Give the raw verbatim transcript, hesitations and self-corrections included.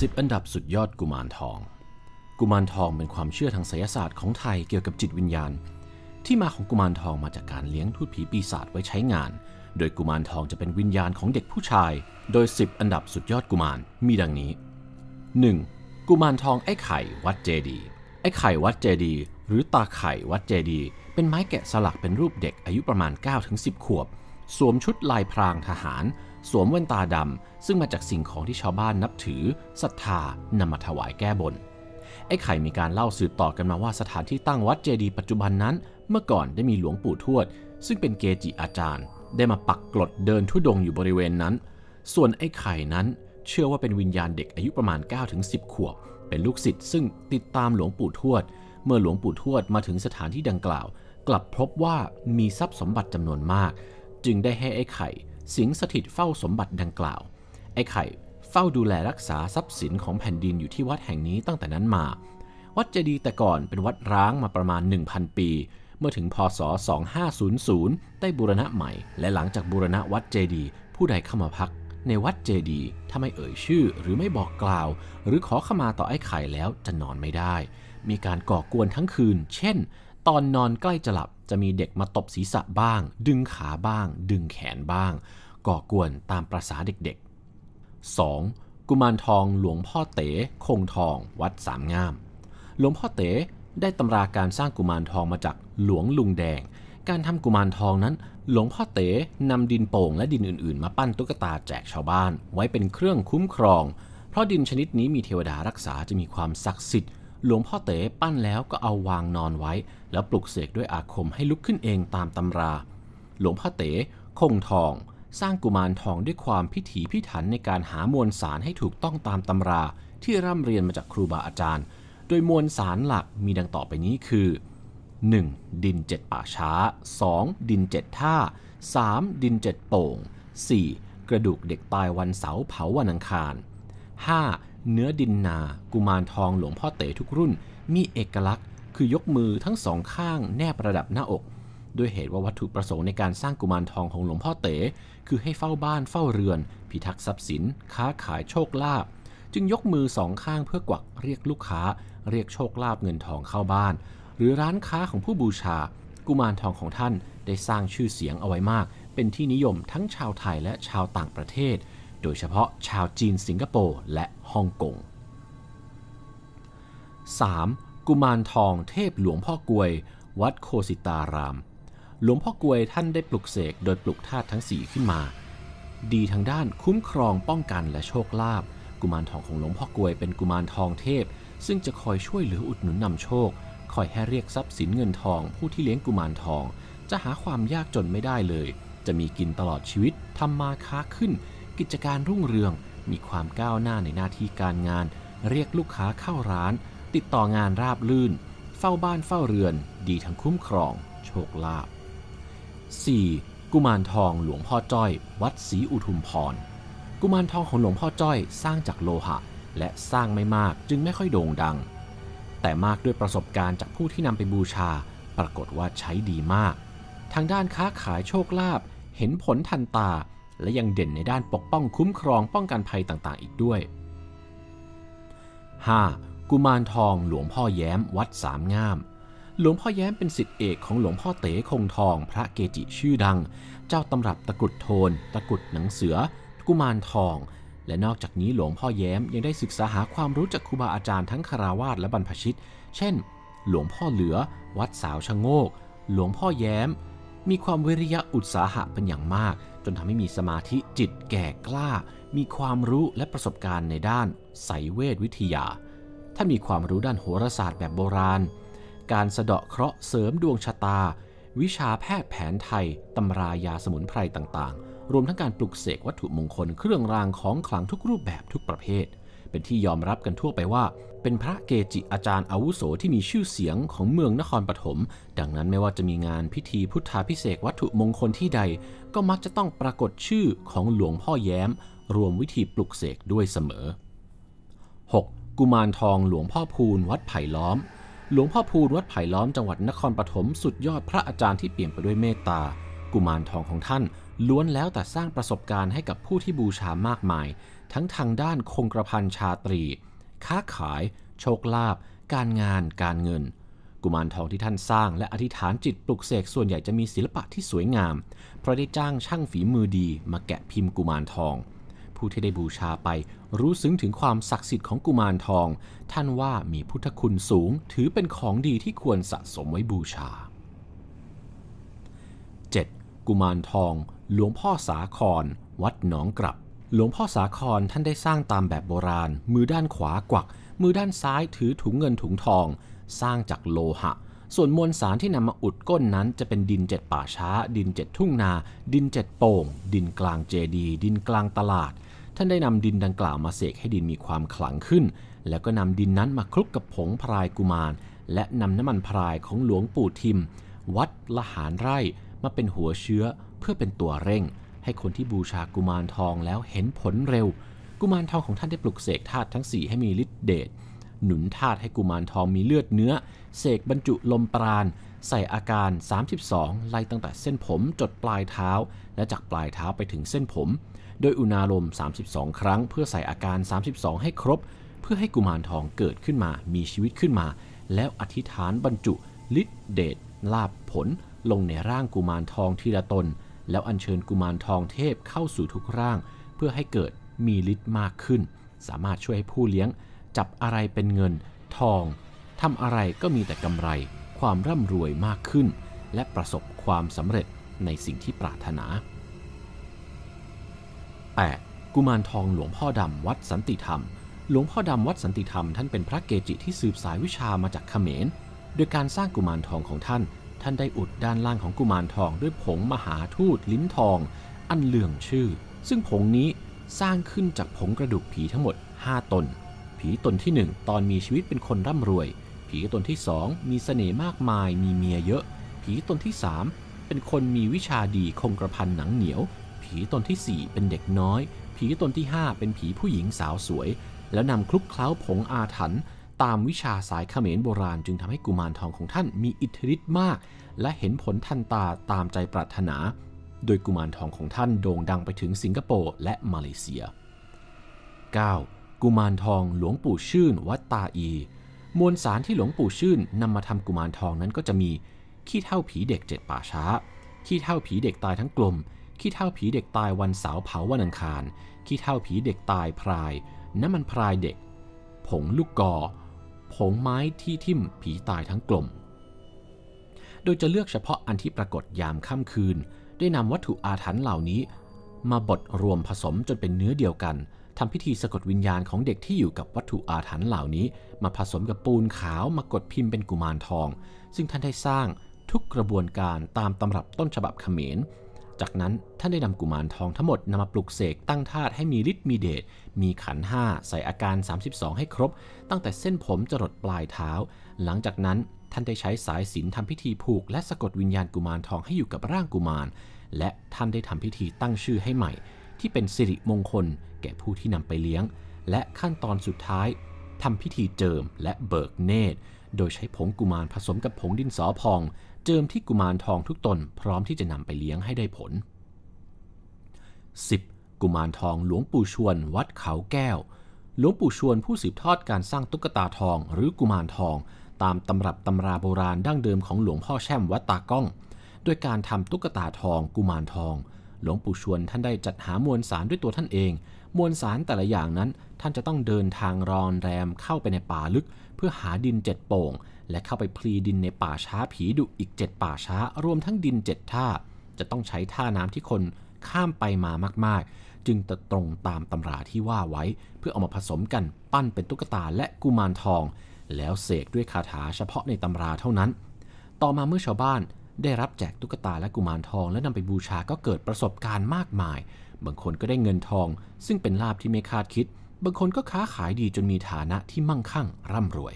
สิบ อันดับสุดยอดกุมารทองกุมารทองเป็นความเชื่อทางไสยศาสตร์ของไทยเกี่ยวกับจิตวิญญาณที่มาของกุมารทองมาจากการเลี้ยงทูตผีปีศาจไว้ใช้งานโดยกุมารทองจะเป็นวิญญาณของเด็กผู้ชายโดยสิบอันดับสุดยอดกุมารมีดังนี้ หนึ่ง. กุมารทองไอ้ไข่วัดเจดีไอ้ไข่วัดเจดีหรือตาไข่วัดเจดีเป็นไม้แกะสลักเป็นรูปเด็กอายุประมาณ เก้าถึงสิบ ขวบสวมชุดลายพรางทหารสวมแว่นตาดำซึ่งมาจากสิ่งของที่ชาวบ้านนับถือศรัทธานำมาถวายแก้บนไอ้ไข่มีการเล่าสืบต่อกันมาว่าสถานที่ตั้งวัดเจดีปัจจุบันนั้นเมื่อก่อนได้มีหลวงปู่ทวดซึ่งเป็นเกจิอาจารย์ได้มาปักกลดเดินธุดงค์อยู่บริเวณนั้นส่วนไอ้ไข่นั้นเชื่อว่าเป็นวิญญาณเด็กอายุประมาณ เก้าถึงสิบ ขวบเป็นลูกศิษย์ซึ่งติดตามหลวงปู่ทวดเมื่อหลวงปู่ทวดมาถึงสถานที่ดังกล่าวกลับพบว่ามีทรัพย์สมบัติจำนวนมากจึงได้ให้ไอ้ไข่สิงสถิตเฝ้าสมบัติดังกล่าวไอ้ไข่เฝ้าดูแลรักษาทรัพย์สินของแผ่นดินอยู่ที่วัดแห่งนี้ตั้งแต่นั้นมาวัดเจดีย์แต่ก่อนเป็นวัดร้างมาประมาณ หนึ่งพัน ปีเมื่อถึงพ.ศ. สองพันห้าร้อยได้บูรณะใหม่และหลังจากบูรณะวัดเจดีย์ผู้ใดเข้ามาพักในวัดเจดีย์ถ้าไม่เอ่ยชื่อหรือไม่บอกกล่าวหรือขอขมาต่อไอ้ไข่แล้วจะนอนไม่ได้มีการก่อกวนทั้งคืนเช่นตอนนอนใกล้จะหลับจะมีเด็กมาตบศีรษะบ้างดึงขาบ้างดึงแขนบ้างก่อกวนตามประสาเด็กๆ สอง. กุมารทองหลวงพ่อเต๋คงทองวัดสามงามหลวงพ่อเต๋ได้ตำราการสร้างกุมารทองมาจากหลวงลุงแดงการทำกุมารทองนั้นหลวงพ่อเต๋นำดินโป่งและดินอื่นๆมาปั้นตุ๊กตาแจกชาวบ้านไว้เป็นเครื่องคุ้มครองเพราะดินชนิดนี้มีเทวดารักษาจะมีความศักดิ์สิทธิ์หลวงพ่อเต๋ปั้นแล้วก็เอาวางนอนไว้แล้วปลุกเสกด้วยอาคมให้ลุกขึ้นเองตามตำราหลวงพ่อเต๋คงทองสร้างกุมารทองด้วยความพิถีพิถันในการหามวลสารให้ถูกต้องตามตำราที่ร่ำเรียนมาจากครูบาอาจารย์โดยมวลสารหลักมีดังต่อไปนี้คือ หนึ่ง. ดินเจ็ดป่าช้า สอง. ดินเจ็ดท่า สาม. ดินเจ็ดโป่ง สี่. กระดูกเด็กตายวันเสาร์เผาวันอังคาร ห้า. เนื้อดินนากุมารทองหลวงพ่อเต๋ทุกรุ่นมีเอกลักษณ์คือยกมือทั้งสองข้างแนบประดับหน้าอกด้วยเหตุว่าวัตถุประสงค์ในการสร้างกุมารทองของหลวงพ่อเต๋คือให้เฝ้าบ้านเฝ้าเรือนพิทักษ์ทรัพย์สินค้าขายโชคลาภจึงยกมือสองข้างเพื่อกวักเรียกลูกค้าเรียกโชคลาภเงินทองเข้าบ้านหรือร้านค้าของผู้บูชากุมารทองของท่านได้สร้างชื่อเสียงเอาไว้มากเป็นที่นิยมทั้งชาวไทยและชาวต่างประเทศโดยเฉพาะชาวจีนสิงคโปร์และฮ่องกง สาม. กุมารทองเทพหลวงพ่อกวยวัดโคสิตารามหลวงพ่อกวยท่านได้ปลุกเสกโดยปลุกธาตุทั้งสี่ขึ้นมาดีทางด้านคุ้มครองป้องกันและโชคลาภกุมารทองของหลวงพ่อกวยเป็นกุมารทองเทพซึ่งจะคอยช่วยเหลืออุดหนุนนำโชคคอยให้เรียกทรัพย์สินเงินทองผู้ที่เลี้ยงกุมารทองจะหาความยากจนไม่ได้เลยจะมีกินตลอดชีวิตทำมาค้าขึ้นกิจการรุ่งเรืองมีความก้าวหน้าในหน้าที่การงานเรียกลูกค้าเข้าร้านติดต่องานราบลื่นเฝ้าบ้านเฝ้าเรือนดีทั้งคุ้มครองโชคลาภ สี่. กุมารทองหลวงพ่อจ้อยวัดศรีอุทุมพรกุมารทองของหลวงพ่อจ้อยสร้างจากโลหะและสร้างไม่มากจึงไม่ค่อยโด่งดังแต่มากด้วยประสบการณ์จากผู้ที่นำไปบูชาปรากฏว่าใช้ดีมากทางด้านค้าขายโชคลาภเห็นผลทันตาและยังเด่นในด้านปกป้องคุ้มครองป้องกันภัยต่างๆอีกด้วย ห้า. กุมารทองหลวงพ่อแย้มวัดสามงามหลวงพ่อแย้มเป็นศิษย์เอกของหลวงพ่อเต๋คงทองพระเกจิชื่อดังเจ้าตำรับตะกรุดโทนตะกรุดหนังเสือกุมารทองและนอกจากนี้หลวงพ่อแย้มยังได้ศึกษาหาความรู้จากครูบาอาจารย์ทั้งคฤหัสถ์และบรรพชิตเช่นหลวงพ่อเหลือวัดสาวชะโงกหลวงพ่อแย้มมีความวิริยะอุตสาหะเป็นอย่างมากจนทำให้มีสมาธิจิตแก่กล้ามีความรู้และประสบการณ์ในด้านไสยเวทวิทยาถ้ามีความรู้ด้านโหราศาสตร์แบบโบราณการสะเดาะเคราะห์เสริมดวงชะตาวิชาแพทย์แผนไทยตำรายาสมุนไพรต่างๆรวมทั้งการปลุกเสกวัตถุมงคลเครื่องรางของขลังทุกรูปแบบทุกประเภทเป็นที่ยอมรับกันทั่วไปว่าเป็นพระเกจิอาจารย์อาวุโสที่มีชื่อเสียงของเมืองนครปฐมดังนั้นไม่ว่าจะมีงานพิธีพุทธาภิเษกวัตถุมงคลที่ใดก็มักจะต้องปรากฏชื่อของหลวงพ่อแย้มรวมวิธีปลุกเสกด้วยเสมอ หก. กุมารทองหลวงพ่อพูนวัดไผ่ล้อมหลวงพ่อพูนวัดไผ่ล้อมจังหวัดนครปฐมสุดยอดพระอาจารย์ที่เปี่ยมไปด้วยเมตตากุมารทองของท่านล้วนแล้วแต่สร้างประสบการณ์ให้กับผู้ที่บูชามากมาย ทั้งทางด้านคงกระพันชาตรีค้าขายโชคลาภการงานการเงินกุมารทองที่ท่านสร้างและอธิษฐานจิตปลุกเสกส่วนใหญ่จะมีศิลปะที่สวยงามเพราะได้จ้างช่างฝีมือดีมาแกะพิมพ์กุมารทองผู้ที่ได้บูชาไปรู้ซึ้งถึงความศักดิ์สิทธิ์ของกุมารทองท่านว่ามีพุทธคุณสูงถือเป็นของดีที่ควรสะสมไว้บูชา เจ็ด. กุมารทองหลวงพ่อสาครวัดหนองกลับหลวงพ่อสาครท่านได้สร้างตามแบบโบราณมือด้านขวากวักมือด้านซ้ายถือถุงเงินถุงทองสร้างจากโลหะส่วนมวลสารที่นำมาอุดก้นนั้นจะเป็นดินเจ็ดป่าช้าดินเจ็ดทุ่งนาดินเจ็ดโป่งดินกลางเจดีดินกลางตลาดท่านได้นำดินดังกล่าวมาเสกให้ดินมีความขลังขึ้นแล้วก็นำดินนั้นมาคลุกกับผงพรายกุมารและนำน้ำมันพรายของหลวงปู่ทิมวัดละหารไร่มาเป็นหัวเชื้อเพื่อเป็นตัวเร่งให้คนที่บูชากุมารทองแล้วเห็นผลเร็วกุมารทองของท่านได้ปลุกเสกธาตุทั้งสี่ให้มีฤทธิ์เดชหนุนธาตุให้กุมารทองมีเลือดเนื้อเสกบรรจุลมปราณใส่อาการสามสิบสองไล่ตั้งแต่เส้นผมจดปลายเท้าและจากปลายเท้าไปถึงเส้นผมโดยอุณาลมสามสิบสองครั้งเพื่อใส่อาการสามสิบสองให้ครบเพื่อให้กุมารทองเกิดขึ้นมามีชีวิตขึ้นมาแล้วอธิษฐานบรรจุฤทธิ์เดชลาภผลลงในร่างกุมารทองทีละตนแล้วอัญเชิญกุมารทองเทพเข้าสู่ทุกร่างเพื่อให้เกิดมีฤทธิ์มากขึ้นสามารถช่วยให้ผู้เลี้ยงจับอะไรเป็นเงินทองทำอะไรก็มีแต่กำไรความร่ำรวยมากขึ้นและประสบความสำเร็จในสิ่งที่ปรารถนา แปด. กุมารทองหลวงพ่อดำวัดสันติธรรมหลวงพ่อดำวัดสันติธรรมท่านเป็นพระเกจิที่สืบสายวิชามาจากเขมรโดยการสร้างกุมารทองของท่านท่านได้อุดด้านล่างของกุมารทองด้วยผงมหาทูตลิ้นทองอันเลื่องชื่อซึ่งผงนี้สร้างขึ้นจากผงกระดูกผีทั้งหมดห้าตนผีตนที่หนึ่งตอนมีชีวิตเป็นคนร่ำรวยผีตนที่สองมีเสน่ห์มากมายมีเมียเยอะผีตนที่สามเป็นคนมีวิชาดีคงกระพันหนังเหนียวผีตนที่สี่เป็นเด็กน้อยผีตนที่ห้าเป็นผีผู้หญิงสาวสวยแล้วนำคลุกเคล้าผงอาถรรพ์ตามวิชาสายเขมรโบราณจึงทำให้กุมารทองของท่านมีอิทธิฤทธิ์มากและเห็นผลทันตาตามใจปรารถนาโดยกุมารทองของท่านโด่งดังไปถึงสิงคโปร์และมาเลเซีย เก้า.กุมารทองหลวงปู่ชื่นวัดตาอีมวลสารที่หลวงปู่ชื่นนำมาทำกุมารทองนั้นก็จะมีขี้เท่าผีเด็กเจ็ดป่าช้าขี้เท่าผีเด็กตายทั้งกลมขี้เท่าผีเด็กตายวันเสาร์เผาวันอังคารขี้เท่าผีเด็กตายพรายน้ำมันพรายเด็กผงลูกกอผงไม้ที่ทิ่มผีตายทั้งกลมโดยจะเลือกเฉพาะอันที่ปรากฏยามค่ำคืนได้นำวัตถุอาถรรพ์เหล่านี้มาบดรวมผสมจนเป็นเนื้อเดียวกันทำพิธีสะกดวิญญาณของเด็กที่อยู่กับวัตถุอาถรรพ์เหล่านี้มาผสมกับปูนขาวมากดพิมพ์เป็นกุมารทองซึ่งท่านได้สร้างทุกกระบวนการตามตำรับต้นฉบับเขมรจากนั้นท่านได้นำกุมารทองทั้งหมดนำมาปลุกเสกตั้งธาตุให้มีฤทธิ์มีเดชมีขันธ์ห้าใส่อาการสามสิบสองให้ครบตั้งแต่เส้นผมจรดปลายเท้าหลังจากนั้นท่านได้ใช้สายสิญจน์ทำพิธีผูกและสะกดวิญญาณกุมารทองให้อยู่กับร่างกุมารและท่านได้ทำพิธีตั้งชื่อให้ใหม่ที่เป็นสิริมงคลแก่ผู้ที่นำไปเลี้ยงและขั้นตอนสุดท้ายทำพิธีเจิมและเบิกเนตรโดยใช้ผงกุมารผสมกับผงดินสอพองเจิมที่กุมารทองทุกตนพร้อมที่จะนำไปเลี้ยงให้ได้ผล สิบ. กุมารทองหลวงปู่ชวนวัดเขาแก้วหลวงปู่ชวนผู้สืบทอดการสร้างตุ๊กตาทองหรือกุมารทองตามตำรับตำราโบราณดั้งเดิมของหลวงพ่อแช่มวัดตากล้องด้วยการทำตุ๊กตาทองกุมารทองหลวงปู่ชวนท่านได้จัดหามวลสารด้วยตัวท่านเองมวลสารแต่ละอย่างนั้นท่านจะต้องเดินทางรอนแรมเข้าไปในป่าลึกเพื่อหาดินเจ็ดโป่งและเข้าไปพลีดินในป่าช้าผีดุอีกเจ็ดป่าช้ารวมทั้งดินเจ็ดท่าจะต้องใช้ท่าน้ำที่คนข้ามไปมามากๆจึงจะตรงตามตำราที่ว่าไว้เพื่อเอามาผสมกันปั้นเป็นตุ๊กตาและกุมารทองแล้วเสกด้วยคาถาเฉพาะในตำราเท่านั้นต่อมาเมื่อชาวบ้านได้รับแจกตุ๊กตาและกุมารทองและนำไปบูชาก็เกิดประสบการณ์มากมายบางคนก็ได้เงินทองซึ่งเป็นลาภที่ไม่คาดคิดบางคนก็ค้าขายดีจนมีฐานะที่มั่งคั่งร่ำรวย